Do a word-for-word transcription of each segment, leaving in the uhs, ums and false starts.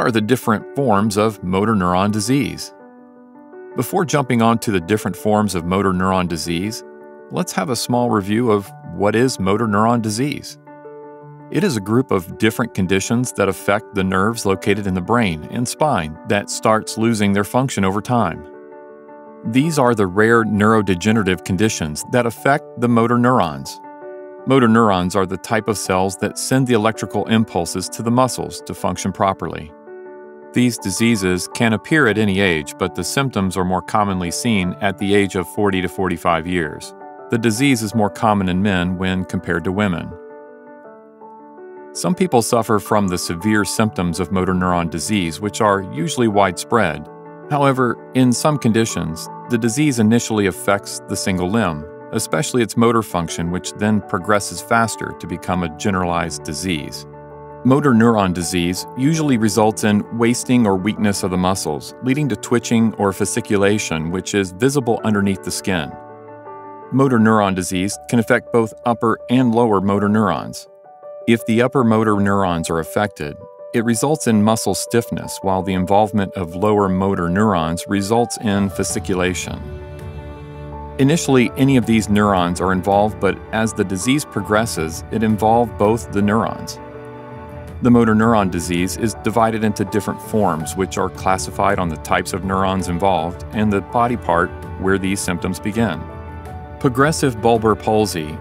what are the different forms of motor neuron disease? Before jumping on to the different forms of motor neuron disease, let's have a small review of what is motor neuron disease. It is a group of different conditions that affect the nerves located in the brain and spine that starts losing their function over time. These are the rare neurodegenerative conditions that affect the motor neurons. Motor neurons are the type of cells that send the electrical impulses to the muscles to function properly. These diseases can appear at any age, but the symptoms are more commonly seen at the age of forty to forty-five years. The disease is more common in men when compared to women. Some people suffer from the severe symptoms of motor neuron disease, which are usually widespread. However, in some conditions, the disease initially affects the single limb, especially its motor function, which then progresses faster to become a generalized disease. Motor neuron disease usually results in wasting or weakness of the muscles, leading to twitching or fasciculation, which is visible underneath the skin. Motor neuron disease can affect both upper and lower motor neurons. If the upper motor neurons are affected, it results in muscle stiffness, while the involvement of lower motor neurons results in fasciculation. Initially, any of these neurons are involved, but as the disease progresses, it involves both the neurons. The motor neuron disease is divided into different forms, which are classified on the types of neurons involved and the body part where these symptoms begin. Progressive bulbar palsy.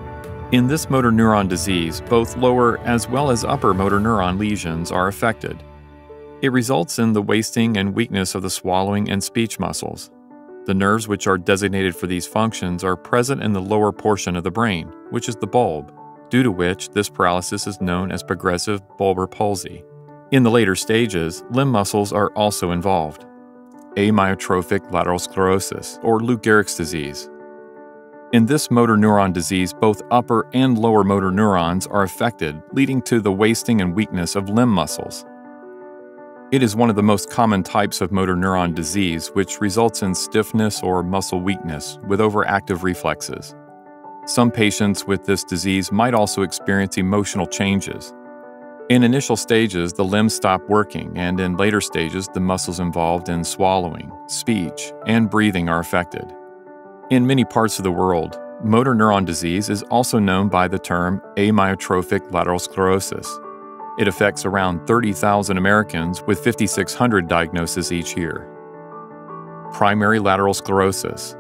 In this motor neuron disease, both lower as well as upper motor neuron lesions are affected. It results in the wasting and weakness of the swallowing and speech muscles. The nerves which are designated for these functions are present in the lower portion of the brain, which is the bulb, due to which this paralysis is known as progressive bulbar palsy. In the later stages, limb muscles are also involved. Amyotrophic lateral sclerosis, or Lou Gehrig's disease. In this motor neuron disease, both upper and lower motor neurons are affected, leading to the wasting and weakness of limb muscles. It is one of the most common types of motor neuron disease, which results in stiffness or muscle weakness with overactive reflexes. Some patients with this disease might also experience emotional changes. In initial stages, the limbs stop working, and in later stages, the muscles involved in swallowing, speech, and breathing are affected. In many parts of the world, motor neuron disease is also known by the term amyotrophic lateral sclerosis. It affects around thirty thousand Americans, with five thousand six hundred diagnoses each year. Primary lateral sclerosis.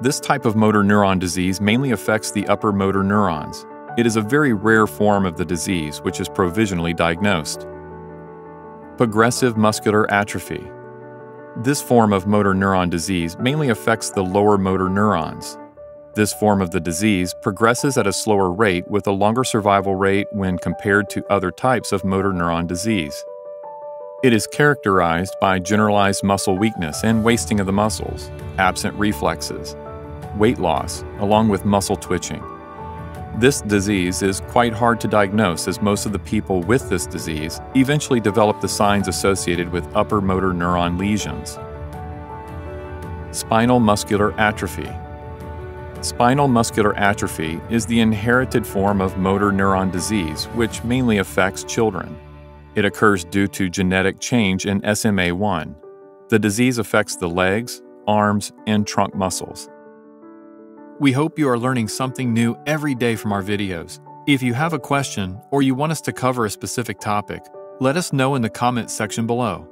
This type of motor neuron disease mainly affects the upper motor neurons. It is a very rare form of the disease, which is provisionally diagnosed. Progressive muscular atrophy. This form of motor neuron disease mainly affects the lower motor neurons. This form of the disease progresses at a slower rate, with a longer survival rate when compared to other types of motor neuron disease. It is characterized by generalized muscle weakness and wasting of the muscles, absent reflexes, weight loss, along with muscle twitching. This disease is quite hard to diagnose, as most of the people with this disease eventually develop the signs associated with upper motor neuron lesions. Spinal muscular atrophy. Spinal muscular atrophy is the inherited form of motor neuron disease, which mainly affects children. It occurs due to genetic change in S M A one. The disease affects the legs, arms, and trunk muscles. We hope you are learning something new every day from our videos. If you have a question or you want us to cover a specific topic, let us know in the comments section below.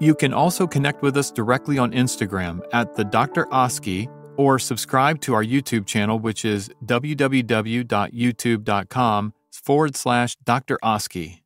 You can also connect with us directly on Instagram at the Doctor Oski, or subscribe to our YouTube channel, which is w w w dot youtube dot com forward slash Doctor Oski.